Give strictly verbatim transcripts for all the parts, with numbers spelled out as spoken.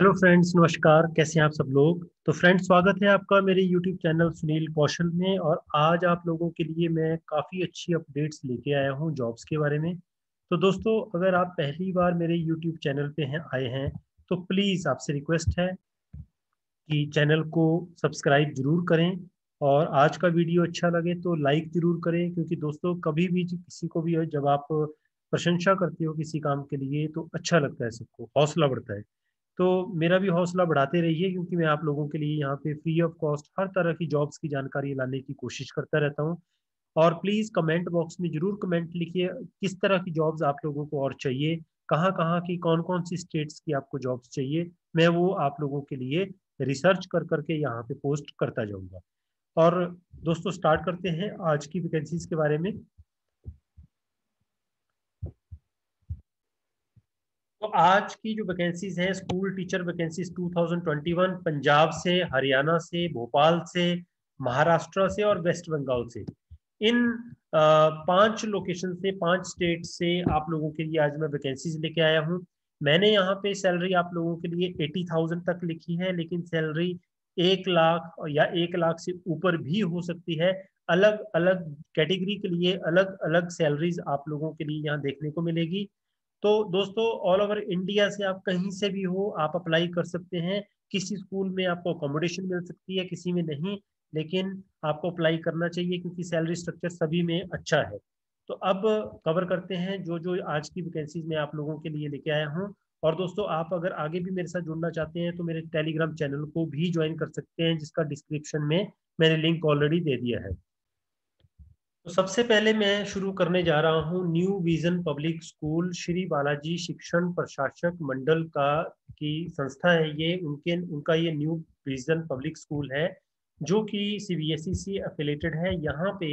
Hello friends, नमस्कार। कैसे हैं आप सब लोग। तो फ्रेंड्स, स्वागत है आपका मेरे यूट्यूब चैनल सुनील कौशल में। और आज आप लोगों के लिए मैं काफ़ी अच्छी अपडेट्स लेके आया हूं जॉब्स के बारे में। तो दोस्तों, अगर आप पहली बार मेरे यूट्यूब चैनल पे हैं आए हैं तो प्लीज़ आपसे रिक्वेस्ट है कि चैनल को सब्सक्राइब जरूर करें। और आज का वीडियो अच्छा लगे तो लाइक ज़रूर करें, क्योंकि दोस्तों कभी भी किसी को भी जब आप प्रशंसा करते हो किसी काम के लिए तो अच्छा लगता है, सबको हौसला बढ़ता है। तो मेरा भी हौसला बढ़ाते रहिए, क्योंकि मैं आप लोगों के लिए यहाँ पे फ्री ऑफ कॉस्ट हर तरह की जॉब्स की जानकारी लाने की कोशिश करता रहता हूँ। और प्लीज़ कमेंट बॉक्स में ज़रूर कमेंट लिखिए किस तरह की जॉब्स आप लोगों को और चाहिए, कहाँ कहाँ की, कौन कौन सी स्टेट्स की आपको जॉब्स चाहिए। मैं वो आप लोगों के लिए रिसर्च कर करके यहाँ पे पोस्ट करता जाऊँगा। और दोस्तों, स्टार्ट करते हैं आज की वैकेंसीज के बारे में। तो आज की जो वैकेंसीज हैं, स्कूल टीचर वैकेंसीज दो हज़ार इक्कीस पंजाब से, हरियाणा से, भोपाल से, महाराष्ट्र से और वेस्ट बंगाल से, इन पांच लोकेशन से, पांच स्टेट से आप लोगों के लिए आज मैं वैकेंसीज लेके आया हूं। मैंने यहां पे सैलरी आप लोगों के लिए अस्सी हज़ार तक लिखी है, लेकिन सैलरी एक लाख या एक लाख से ऊपर भी हो सकती है। अलग अलग कैटेगरी के लिए अलग अलग सैलरीज आप लोगों के लिए यहाँ देखने को मिलेगी। तो दोस्तों, ऑल ओवर इंडिया से आप कहीं से भी हो आप अप्लाई कर सकते हैं। किसी स्कूल में आपको अकोमोडेशन मिल सकती है, किसी में नहीं, लेकिन आपको अप्लाई करना चाहिए क्योंकि सैलरी स्ट्रक्चर सभी में अच्छा है। तो अब कवर करते हैं जो जो आज की वैकेंसीज में आप लोगों के लिए लेके आया हूं। और दोस्तों, आप अगर आगे भी मेरे साथ जुड़ना चाहते हैं तो मेरे टेलीग्राम चैनल को भी ज्वाइन कर सकते हैं, जिसका डिस्क्रिप्शन में मैंने लिंक ऑलरेडी दे दिया है। तो सबसे पहले मैं शुरू करने जा रहा हूं new vision public school, Shri Balaji शिक्षण प्रशासक मंडल का की संस्था है ये। उनके उनका ये न्यू विजन पब्लिक स्कूल है जो कि सीबीएसई से अफिलेटेड है। यहाँ पे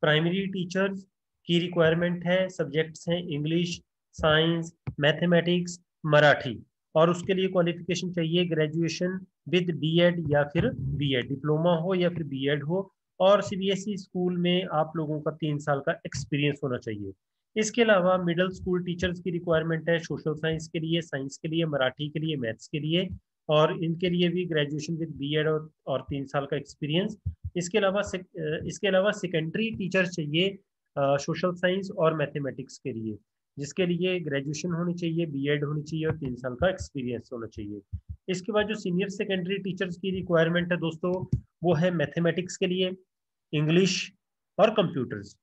प्राइमरी टीचर्स की रिक्वायरमेंट है। सब्जेक्ट्स हैं इंग्लिश, साइंस, मैथमेटिक्स, मराठी, और उसके लिए क्वालिफिकेशन चाहिए ग्रेजुएशन विद बीएड या फिर बीएड डिप्लोमा हो या फिर बीएड हो, और सीबीएसई स्कूल में आप लोगों का तीन साल का एक्सपीरियंस होना चाहिए। इसके अलावा मिडिल स्कूल टीचर्स की रिक्वायरमेंट है सोशल साइंस के लिए, साइंस के लिए, मराठी के लिए, मैथ्स के लिए, और इनके लिए भी ग्रेजुएशन विद बीएड और, और तीन साल का एक्सपीरियंस। इसके अलावा इसके अलावा सेकेंडरी टीचर्स चाहिए सोशल साइंस और मैथमेटिक्स के लिए, जिसके लिए ग्रेजुएशन होनी चाहिए, बीएड होनी चाहिए और तीन साल का एक्सपीरियंस होना चाहिए। इसके बाद जो सीनियर सेकेंडरी टीचर्स की रिक्वायरमेंट है दोस्तों, वो है मैथमेटिक्स के लिए, इंग्लिश और कंप्यूटर्स।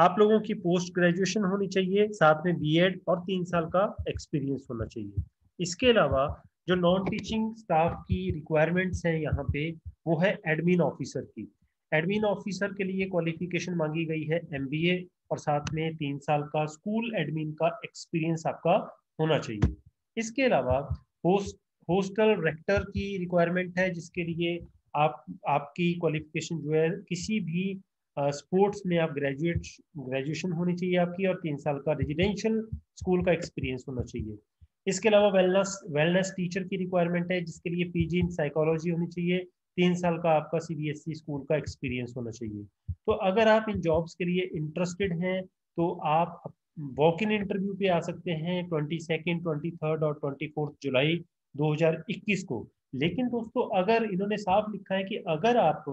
आप लोगों की पोस्ट ग्रेजुएशन होनी चाहिए, साथ में बीएड और तीन साल का एक्सपीरियंस होना चाहिए। इसके अलावा जो नॉन टीचिंग स्टाफ की रिक्वायरमेंट्स हैं यहाँ पे, वो है एडमिन ऑफिसर की। एडमिन ऑफिसर के लिए क्वालिफिकेशन मांगी गई है एमबीए, और साथ में तीन साल का स्कूल एडमिन का एक्सपीरियंस आपका होना चाहिए। इसके अलावा होस्ट होस्टल रेक्टर की रिक्वायरमेंट है, जिसके लिए आप आपकी क्वालिफिकेशन जो है किसी भी स्पोर्ट्स में आप ग्रेजुएट ग्रेजुएशन होनी चाहिए आपकी, और तीन साल का रेजिडेंशियल स्कूल का एक्सपीरियंस होना चाहिए। इसके अलावा वेलनेस वेलनेस टीचर की रिक्वायरमेंट है, जिसके लिए पीजी इन साइकोलॉजी होनी चाहिए, तीन साल का आपका सीबीएसई स्कूल का एक्सपीरियंस होना चाहिए। तो अगर आप इन जॉब्स के लिए इंटरेस्टेड हैं तो आप वॉक इन इंटरव्यू पे आ सकते हैं बाईस, तेईस और चौबीस जुलाई दो हज़ार इक्कीस को। लेकिन दोस्तों, अगर इन्होंने साफ लिखा है कि अगर आप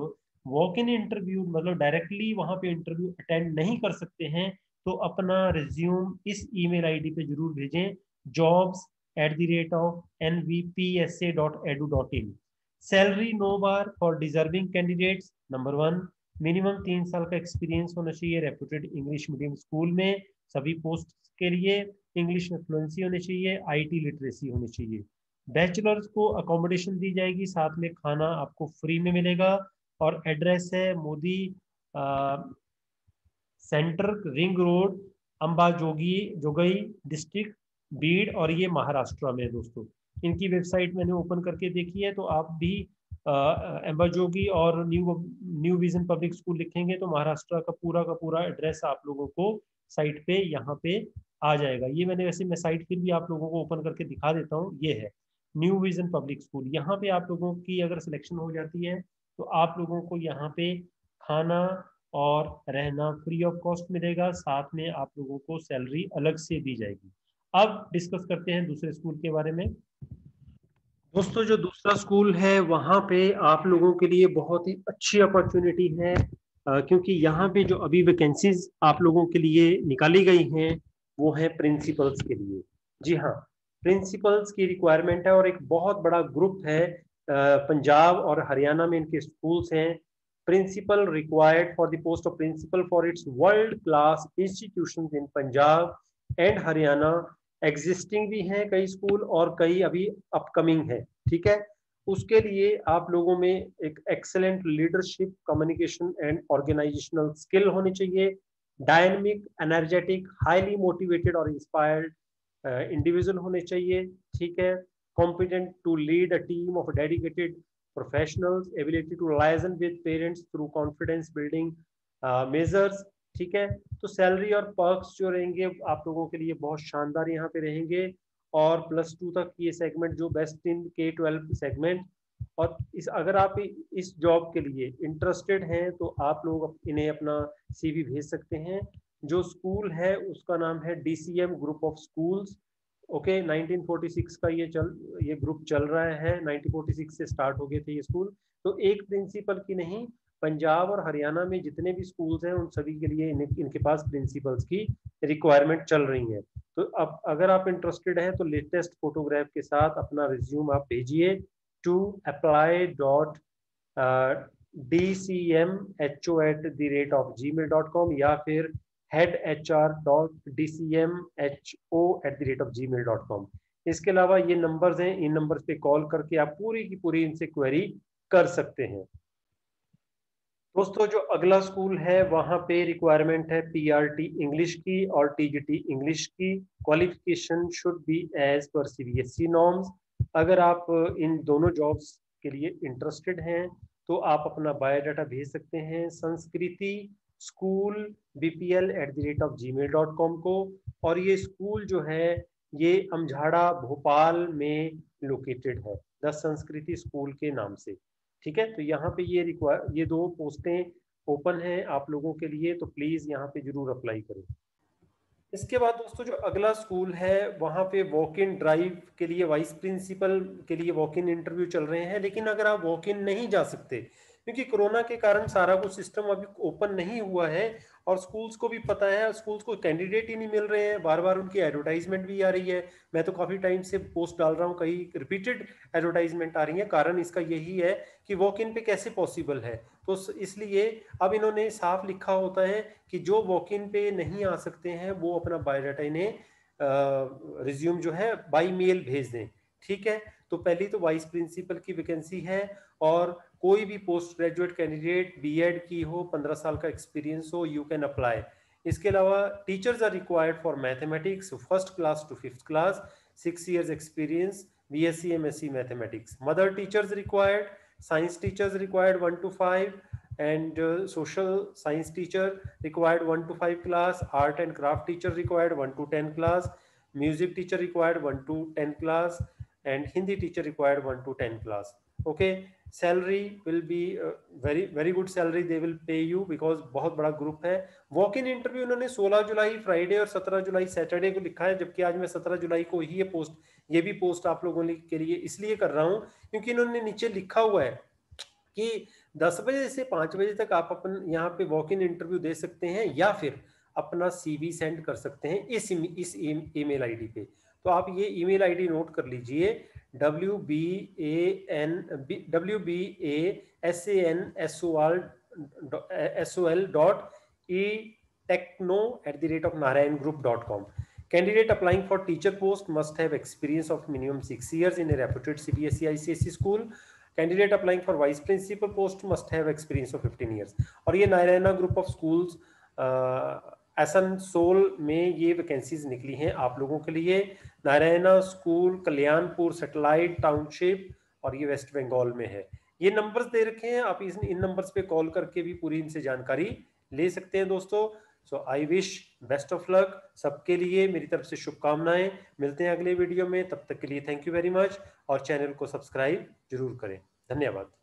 वॉक इन इंटरव्यू मतलब डायरेक्टली वहाँ पे इंटरव्यू अटेंड नहीं कर सकते हैं तो अपना रिज्यूम इस ईमेल आईडी पे जरूर भेजें, jobs at the rate of N V P S A dot edu dot in. Salary no bar for deserving candidates. Number one, minimum तीन साल का एक्सपीरियंस होना चाहिए रेप्यूटेड इंग्लिश मीडियम स्कूल में। सभी पोस्ट के लिए इंग्लिश में फ्लुएंसी होनी चाहिए, आईटी लिटरेसी होनी चाहिए। बैचलर्स को अकोमोडेशन दी जाएगी, साथ में खाना आपको फ्री में मिलेगा। और एड्रेस है मोदी आ, centre, ring road, Amba Jogi Jogai district, Beed, और ये महाराष्ट्र में। दोस्तों, इनकी वेबसाइट मैंने ओपन करके देखी है, तो आप भी एम्बाजोगी और new new vision public school लिखेंगे तो महाराष्ट्र का पूरा का पूरा एड्रेस आप लोगों को साइट पे यहाँ पे आ जाएगा। ये मैंने वैसे मैं साइट फिर भी आप लोगों को ओपन करके दिखा देता हूँ। ये है न्यू विजन पब्लिक स्कूल। यहाँ पे आप लोगों की अगर सिलेक्शन हो जाती है तो आप लोगों को यहाँ पे खाना और रहना फ्री ऑफ कॉस्ट मिलेगा, साथ में आप लोगों को सैलरी अलग से दी जाएगी। अब डिस्कस करते हैं दूसरे स्कूल के बारे में। दोस्तों जो दूसरा स्कूल है वहाँ पे आप लोगों के लिए बहुत ही अच्छी अपॉर्चुनिटी है, क्योंकि यहाँ पे जो अभी वैकेंसीज आप लोगों के लिए निकाली गई हैं वो है प्रिंसिपल्स के लिए। जी हाँ, प्रिंसिपल्स की रिक्वायरमेंट है और एक बहुत बड़ा ग्रुप है, पंजाब और हरियाणा में इनके स्कूल्स हैं। Principal required for the post of principal for its world class institutions in Punjab and Haryana. Existing भी हैं कई स्कूल और कई अभी अपकमिंग है, ठीक है। उसके लिए आप लोगों में एक excellent leadership, communication and organisational skill होनी चाहिए। डायनेमिक, एनर्जेटिक, हाईली मोटिवेटेड और इंस्पायर्ड इंडिविजुअल होने चाहिए, ठीक है। Competent to lead a team of dedicated professionals, ability to liaison with parents through confidence building measures, ठीक है। तो सैलरी और पर्क्स जो रहेंगे आप लोगों के लिए बहुत शानदार यहाँ पे रहेंगे, और प्लस टू तक ये सेगमेंट जो बेस्ट इन के ट्वेल्व सेगमेंट, और इस अगर आप इस जॉब के लिए इंटरेस्टेड हैं तो आप लोग इन्हें अपना सीवी भेज सकते हैं। जो स्कूल है उसका नाम है DCM group of schools, okay. Nineteen forty six का ये चल ये ग्रुप चल रहा है, नाइनटीन फोर्टी सिक्स से स्टार्ट हो गए थे ये स्कूल। तो एक प्रिंसिपल की नहीं, पंजाब और हरियाणा में जितने भी स्कूल्स हैं उन सभी के लिए इन, इनके पास प्रिंसिपल्स की रिक्वायरमेंट चल रही है। तो अब अगर आप इंटरेस्टेड हैं तो लेटेस्ट फोटोग्राफ के साथ अपना रिज्यूम आप भेजिए to apply dot D C M H O at the rate of Gmail dot com या फिर head H R dot D C M H O at the rate of Gmail dot com. इसके अलावा ये numbers हैं, इन numbers पे call करके आप पूरी की पूरी इनसे क्वेरी कर सकते हैं। दोस्तों जो अगला स्कूल है वहाँ पे रिक्वायरमेंट है पीआरटी इंग्लिश की और टीजीटी इंग्लिश की। क्वालिफिकेशन शुड बी एज पर सीबीएसई नॉर्म्स। अगर आप इन दोनों जॉब्स के लिए इंटरेस्टेड हैं तो आप अपना बायोडाटा भेज सकते हैं Sanskriti school BPL at the rate of Gmail dot com को। और ये स्कूल जो है ये अमझाड़ा भोपाल में लोकेटेड है, द संस्कृति स्कूल के नाम से, ठीक है। तो यहाँ पे ये रिक्वायर ये दो पोस्टें ओपन हैं आप लोगों के लिए, तो प्लीज यहाँ पे जरूर अप्लाई करें। इसके बाद दोस्तों जो अगला स्कूल है वहाँ पे वॉक इन ड्राइव के लिए वाइस प्रिंसिपल के लिए वॉक इन इंटरव्यू चल रहे हैं, लेकिन अगर आप वॉक इन नहीं जा सकते क्योंकि कोरोना के कारण सारा कुछ सिस्टम अभी ओपन नहीं हुआ है और स्कूल्स को भी पता है, स्कूल्स को कैंडिडेट ही नहीं मिल रहे हैं, बार बार उनकी एडवर्टाइजमेंट भी आ रही है। मैं तो काफ़ी टाइम से पोस्ट डाल रहा हूँ, कई रिपीटेड एडवर्टाइजमेंट आ रही है। कारण इसका यही है कि वॉक इन पे कैसे पॉसिबल है, तो इसलिए अब इन्होंने साफ लिखा होता है कि जो वॉक इन पे नहीं आ सकते हैं वो अपना बायोडाटा इन्हें रिज्यूम जो है बाई मेल भेज दें, ठीक है। तो पहली तो वाइस प्रिंसिपल की वैकेंसी है, और कोई भी पोस्ट ग्रेजुएट कैंडिडेट बीएड की हो, पंद्रह साल का एक्सपीरियंस हो, यू कैन अप्लाई। इसके अलावा teachers are required for mathematics first class to fifth class, six years experience, BSc MSc mathematics. Mother teachers required, science teachers required one two five and social science teacher required one two five class, art and craft teacher required one two ten class, music teacher required one two ten class and Hindi teacher required one to ten class, okay। Salary will be uh, very very good salary they will pay you because बहुत बड़ा group है। walk in interview उन्होंने सोलह जुलाई Friday और सत्रह जुलाई Saturday को लिखा है, जबकि आज मैं सत्रह जुलाई को ही ये पोस्ट ये भी पोस्ट आप लोगों के लिए इसलिए कर रहा हूँ क्योंकि इन्होंने नीचे लिखा हुआ है कि दस बजे से पाँच बजे तक आप अपन यहाँ पे walk in interview दे सकते हैं या फिर अपना सीवी सेंड कर सकते हैं इस इस ईमेल आईडी पे। तो आप ये ईमेल आईडी नोट कर लीजिए w b a n s a n s o l dot e techno at the rate of narayan group dot com। Candidate applying for teacher post must have experience of minimum six years in a reputed C B S E I C S E school. Candidate applying for vice principal post must have experience of fifteen years। और ये Narayana group of schools Asansol में ये vacancies निकली हैं आप लोगों के लिए। Narayana school Kalyanpur satellite township, और ये वेस्ट बंगाल में है। ये नंबर्स दे रखे हैं, आप इस इन नंबर्स पे कॉल करके भी पूरी इनसे जानकारी ले सकते हैं दोस्तों। So I wish best of luck सबके लिए, मेरी तरफ से शुभकामनाएं। मिलते हैं अगले वीडियो में, तब तक के लिए थैंक यू वेरी मच, और चैनल को सब्सक्राइब जरूर करें। धन्यवाद।